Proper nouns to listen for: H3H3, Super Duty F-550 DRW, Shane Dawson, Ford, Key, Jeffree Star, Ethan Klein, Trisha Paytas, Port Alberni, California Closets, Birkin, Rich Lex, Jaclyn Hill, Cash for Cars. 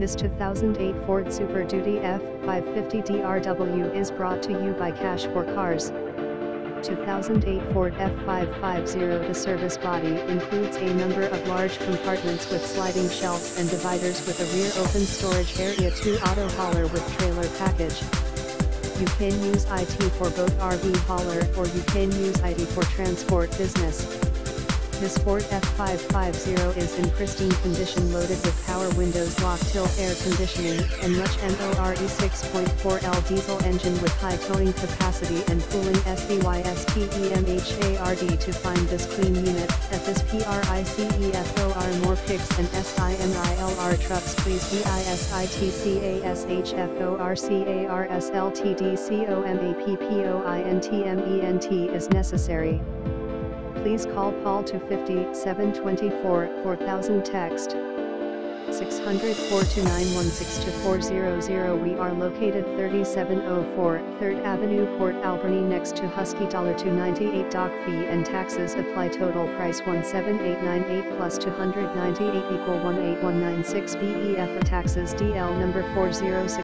This 2008 Ford Super Duty F-550 DRW is brought to you by Cash for Cars. 2008 Ford F-550. The service body includes a number of large compartments with sliding shelves and dividers with a rear open storage area. 2 auto hauler with trailer package. You can use it for both RV hauler or you can use it for transport business. This Ford F-550 is in pristine condition, loaded with power windows, lock tilt air conditioning, and much more. 6.4L diesel engine with high towing capacity and cooling. Systemhard. To find this clean unit at this price for more pics and similr trucks, please visitchforcarsltdcomppoinment is necessary. Please call Paul 250-724-4000, text 600-429-162-400. We are located 3704 3rd Avenue, Port Alberni, next to Husky. $298 dock fee and taxes apply. Total price 17898 plus 298 equal 18196. BEF taxes DL number 406.